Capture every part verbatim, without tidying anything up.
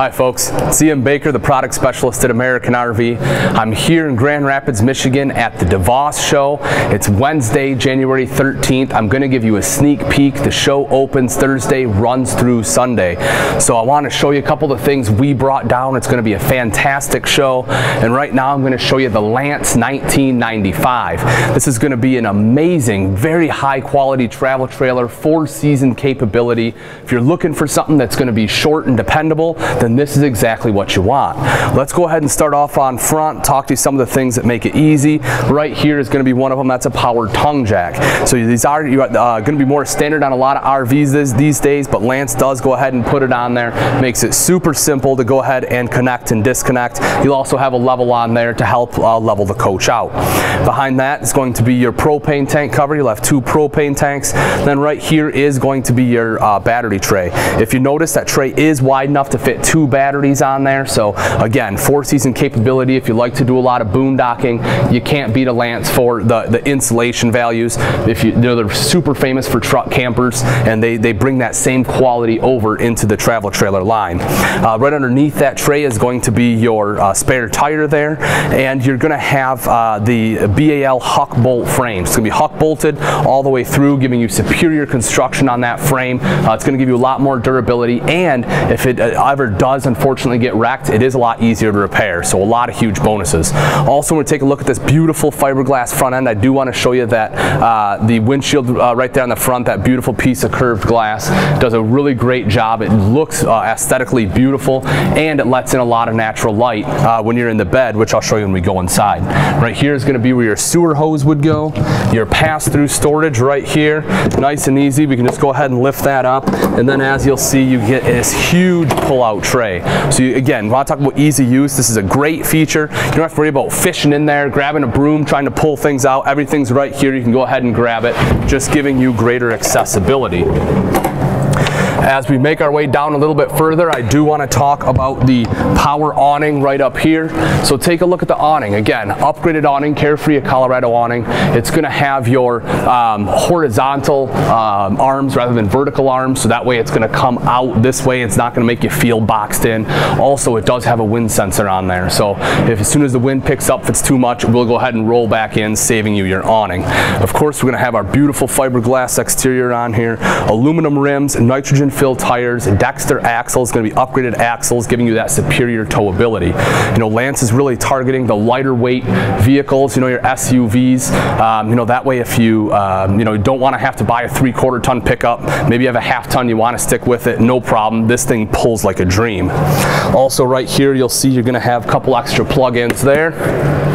Hi folks, C M Baker, the product specialist at American R V. I'm here in Grand Rapids, Michigan at the DeVos Show. It's Wednesday, January thirteenth. I'm going to give you a sneak peek. The show opens Thursday, runs through Sunday. So I want to show you a couple of things we brought down. It's going to be a fantastic show. And right now I'm going to show you the Lance nineteen ninety-five. This is going to be an amazing, very high quality travel trailer, four season capability. If you're looking for something that's going to be short and dependable, then this is exactly what you want. Let's go ahead and start off on front, talk to you some of the things that make it easy. Right here is going to be one of them. That's a powered tongue jack. So these are uh, going to be more standard on a lot of R Vs this, these days, but Lance does go ahead and put it on there. Makes it super simple to go ahead and connect and disconnect. You'll also have a level on there to help uh, level the coach out. Behind that is going to be your propane tank cover. You'll have two propane tanks. Then right here is going to be your uh, battery tray. If you notice, that tray is wide enough to fit two batteries on there. So again, four season capability. If you like to do a lot of boondocking, you can't beat a Lance for the, the insulation values. If you, you know, they're super famous for truck campers, and they, they bring that same quality over into the travel trailer line. Uh, right underneath that tray is going to be your uh, spare tire there, and you're going to have uh, the B A L Huck Bolt frame. It's going to be Huck bolted all the way through, giving you superior construction on that frame. Uh, it's going to give you a lot more durability, and if it ever does unfortunately get wrecked, it is a lot easier to repair, so a lot of huge bonuses. Also, we're going to take a look at this beautiful fiberglass front end. I do want to show you that uh, the windshield uh, right there on the front, that beautiful piece of curved glass, does a really great job. It looks uh, aesthetically beautiful, and it lets in a lot of natural light uh, when you're in the bed, which I'll show you when we go inside. Right here is going to be where your sewer hose would go, your pass-through storage right here, nice and easy. We can just go ahead and lift that up, and then as you'll see, you get this huge pull-out tray. So you, again, want to talk about easy use. This is a great feature. You don't have to worry about fishing in there, grabbing a broom, trying to pull things out. Everything's right here. You can go ahead and grab it, just giving you greater accessibility. As we make our way down a little bit further, I do want to talk about the power awning right up here. So take a look at the awning. Again, upgraded awning, Carefree, a Colorado awning. It's going to have your um, horizontal um, arms rather than vertical arms, so that way it's going to come out this way. It's not going to make you feel boxed in. Also, it does have a wind sensor on there, so if as soon as the wind picks up, if it's too much, we'll go ahead and roll back in, saving you your awning. Of course, we're going to have our beautiful fiberglass exterior on here, aluminum rims, nitrogen fill tires, Dexter axles, going to be upgraded axles, giving you that superior towability. You know, Lance is really targeting the lighter weight vehicles, you know, your S U Vs. Um, you know, that way if you, um, you know, don't want to have to buy a three quarter ton pickup, maybe you have a half ton, you want to stick with it, no problem. This thing pulls like a dream. Also right here, you'll see you're going to have a couple extra plug-ins there.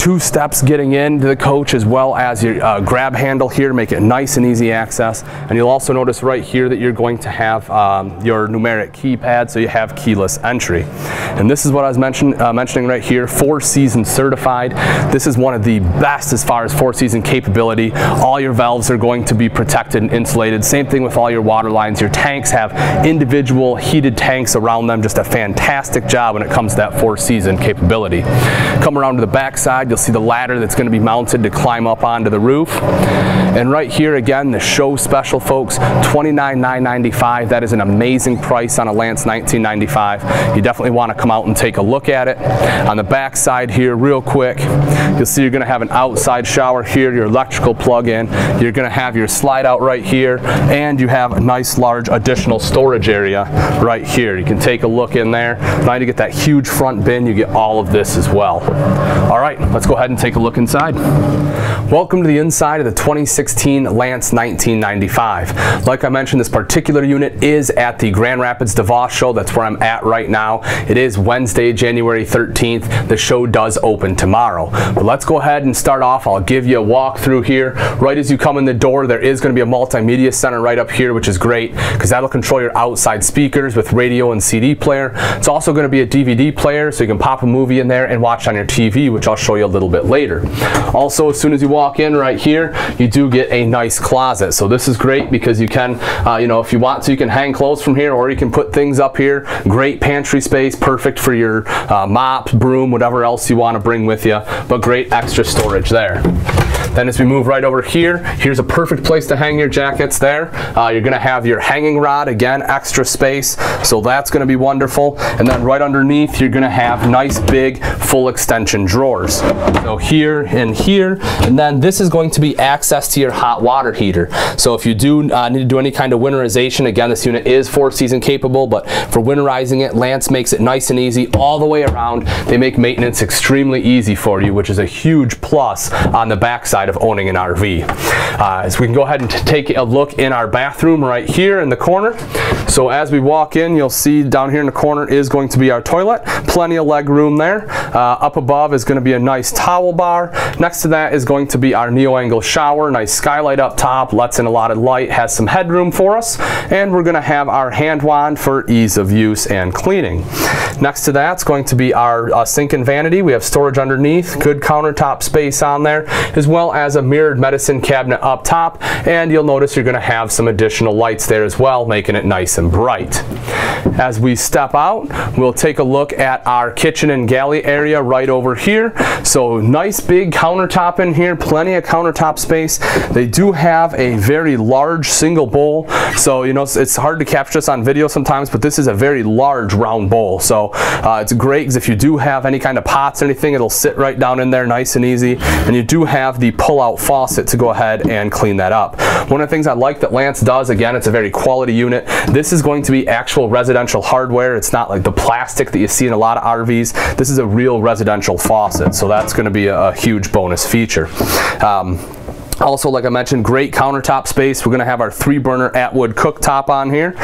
Two steps getting into the coach, as well as your uh, grab handle here to make it nice and easy access. And you'll also notice right here that you're going to have um, your numeric keypad, so you have keyless entry. And this is what I was mention, uh, mentioning right here, four season certified. This is one of the best as far as four season capability. All your valves are going to be protected and insulated. Same thing with all your water lines. Your tanks have individual heated tanks around them. Just a fantastic job when it comes to that four season capability. Come around to the back side. You'll see the ladder that's going to be mounted to climb up onto the roof. And right here again, the show special, folks, twenty-nine thousand nine hundred ninety-five dollars. That is an amazing price on a Lance nineteen ninety-five. You definitely want to come out and take a look at it. On the back side here, real quick, you'll see you're going to have an outside shower here, your electrical plug-in. You're going to have your slide out right here, and you have a nice large additional storage area right here. You can take a look in there. Now you get that huge front bin. You get all of this as well. All right. Let's go ahead and take a look inside. Welcome to the inside of the twenty sixteen Lance nineteen ninety-five. Like I mentioned, this particular unit is at the Grand Rapids DeVos Show. That's where I'm at right now. It is Wednesday, January thirteenth. The show does open tomorrow. But let's go ahead and start off. I'll give you a walk through here. Right as you come in the door, there is going to be a multimedia center right up here, which is great because that'll control your outside speakers with radio and C D player. It's also going to be a D V D player, so you can pop a movie in there and watch on your T V, which I'll show you a little bit later. Also, as soon as you walk in right here, you do get a nice closet. So this is great because you can, uh, you know, if you want to, you can hang clothes from here, or you can put things up here. Great pantry space, perfect for your uh, mop, broom, whatever else you want to bring with you, but great extra storage there. Then as we move right over here, here's a perfect place to hang your jackets there. Uh, you're gonna have your hanging rod, again, extra space, so that's gonna be wonderful. And then right underneath, you're gonna have nice big full extension drawers. So here and here, and then this is going to be access to your hot water heater. So if you do uh, need to do any kind of winterization, again, this unit is four season capable, but for winterizing it, Lance makes it nice and easy all the way around. They make maintenance extremely easy for you, which is a huge plus on the backside of owning an R V. Uh, so we can go ahead and take a look in our bathroom right here in the corner. So as we walk in, you'll see down here in the corner is going to be our toilet. Plenty of leg room there. Uh, up above is going to be a nice towel bar. Next to that is going to be our neo-angle shower. Nice skylight up top, lets in a lot of light, has some headroom for us. And we're going to have our hand wand for ease of use and cleaning. Next to that's going to be our uh, sink and vanity. We have storage underneath, good countertop space on there, as well as a mirrored medicine cabinet up top. And you'll notice you're going to have some additional lights there as well, making it nice and bright. As we step out, we'll take a look at our kitchen and galley area right over here. So nice big countertop in here, plenty of countertop space. They do have a very large single bowl. So, you know, it's hard to capture this on video sometimes, but this is a very large round bowl. So uh, it's great because if you do have any kind of pots or anything, it'll sit right down in there nice and easy. And you do have the pull-out faucet to go ahead and clean that up. One of the things I like that Lance does, again, it's a very quality unit. This is going to be actual residential hardware. It's not like the plastic that you see in a lot of R Vs. This is a real residential faucet, so that's going to be a, a huge bonus feature. Um, Also, like I mentioned, great countertop space. We're gonna have our three burner Atwood cooktop on here.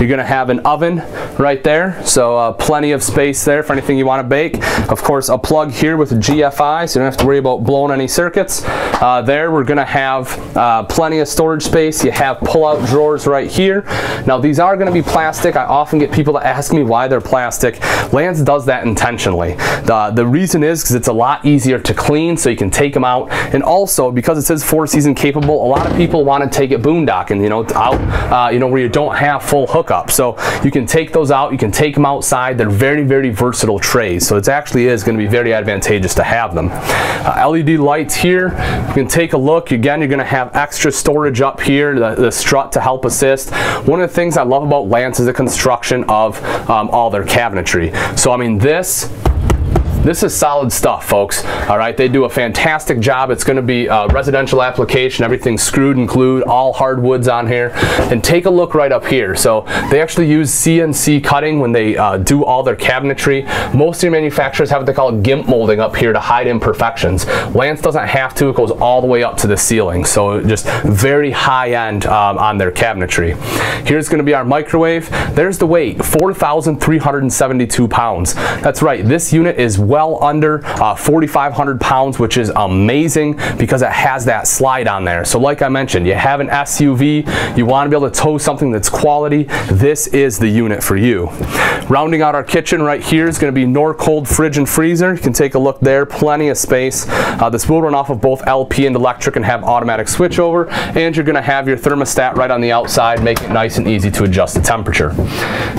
You're gonna have an oven right there. So uh, plenty of space there for anything you wanna bake. Of course, a plug here with a G F I, so you don't have to worry about blowing any circuits. Uh, there, we're gonna have uh, plenty of storage space. You have pull-out drawers right here. Now, these are gonna be plastic. I often get people to ask me why they're plastic. Lance does that intentionally. The, the reason is because it's a lot easier to clean, so you can take them out. And also, because it says four season capable, a lot of people want to take it boondocking, you know, out, uh, you know, where you don't have full hookup. So you can take those out, you can take them outside. They're very, very versatile trays. So it actually is going to be very advantageous to have them. Uh, L E D lights here, you can take a look. Again, you're going to have extra storage up here, the, the strut to help assist. One of the things I love about Lance is the construction of um, all their cabinetry. So, I mean, this This is solid stuff, folks. All right, they do a fantastic job. It's going to be a residential application. Everything's screwed and glued, all hardwoods on here. And take a look right up here. So they actually use C N C cutting when they uh, do all their cabinetry. Most of your manufacturers have what they call gimp molding up here to hide imperfections. Lance doesn't have to. It goes all the way up to the ceiling. So just very high end um, on their cabinetry. Here's going to be our microwave. There's the weight, four thousand three hundred seventy-two pounds. That's right. This unit is well well under uh, forty-five hundred pounds, which is amazing because it has that slide on there. So like I mentioned, you have an S U V, you want to be able to tow something that's quality, this is the unit for you. Rounding out our kitchen right here is going to be Norcold fridge and freezer. You can take a look there, plenty of space. Uh, this will run off of both L P and electric and have automatic switch over, and you're going to have your thermostat right on the outside, make it nice and easy to adjust the temperature.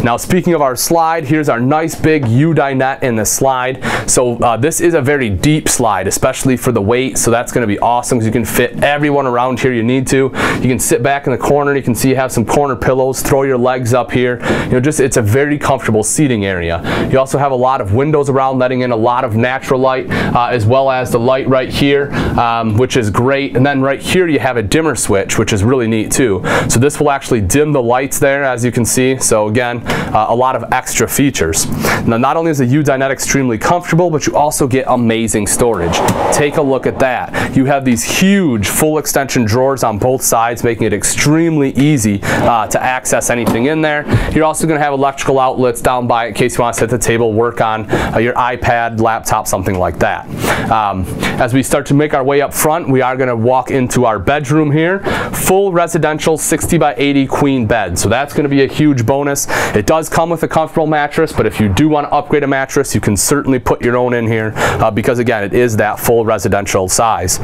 Now, speaking of our slide, here's our nice big U dinette in the slide. So uh, this is a very deep slide, especially for the weight, so that's going to be awesome because you can fit everyone around here you need to. You can sit back in the corner, you can see you have some corner pillows, throw your legs up here. You know, just it's a very comfortable seating area. You also have a lot of windows around, letting in a lot of natural light, uh, as well as the light right here, um, which is great. And then right here you have a dimmer switch, which is really neat too. So this will actually dim the lights there, as you can see. So again, uh, a lot of extra features. Now, not only is the U dinette extremely comfortable, but you also get amazing storage. Take a look at that. You have these huge full extension drawers on both sides, making it extremely easy uh, to access anything in there. You're also going to have electrical outlets down by in case you want to sit at the table, work on uh, your iPad, laptop, something like that. Um, as we start to make our way up front, we are going to walk into our bedroom here. Full residential sixty by eighty queen bed. So that's going to be a huge bonus. It does come with a comfortable mattress, but if you do want to upgrade a mattress, you can certainly put put your own in here uh, because again, it is that full residential size.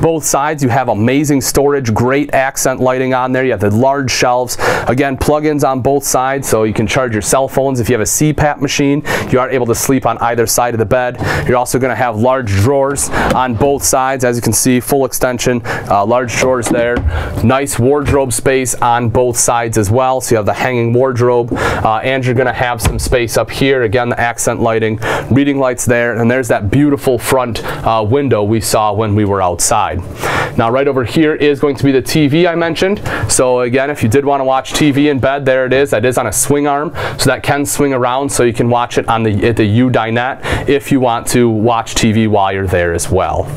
Both sides, you have amazing storage, great accent lighting on there. You have the large shelves. Again, plug-ins on both sides, so you can charge your cell phones. If you have a C PAP machine, you are able to sleep on either side of the bed. You're also going to have large drawers on both sides. As you can see, full extension, uh, large drawers there. Nice wardrobe space on both sides as well. So you have the hanging wardrobe, uh, and you're going to have some space up here. Again, the accent lighting, reading lights there, and there's that beautiful front uh, window we saw when we were outside. Now, right over here is going to be the T V I mentioned. So again, if you did want to watch T V in bed, there it is. That is on a swing arm, so that can swing around, so you can watch it on the at the U dinette if you want to watch T V while you're there as well.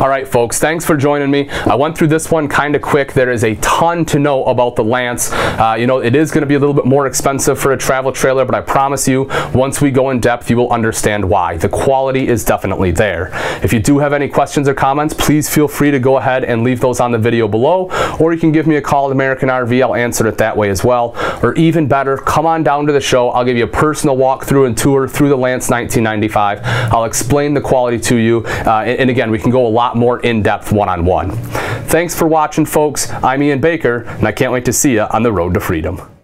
All right, folks, thanks for joining me. I went through this one kind of quick. There is a ton to know about the Lance. Uh, you know, it is going to be a little bit more expensive for a travel trailer, but I promise you, once we go in depth, you will understand why. The quality is definitely there. If you do have any questions or comments, please feel free to go ahead and leave those on the video below, or you can give me a call at American R V. I'll answer it that way as well. Or even better, come on down to the show. I'll give you a personal walkthrough and tour through the Lance nineteen ninety-five. I'll explain the quality to you, uh, and, and again, we can go a lot more in-depth one-on-one. Thanks for watching, folks. I'm Ian Baker, and I can't wait to see you on the road to freedom.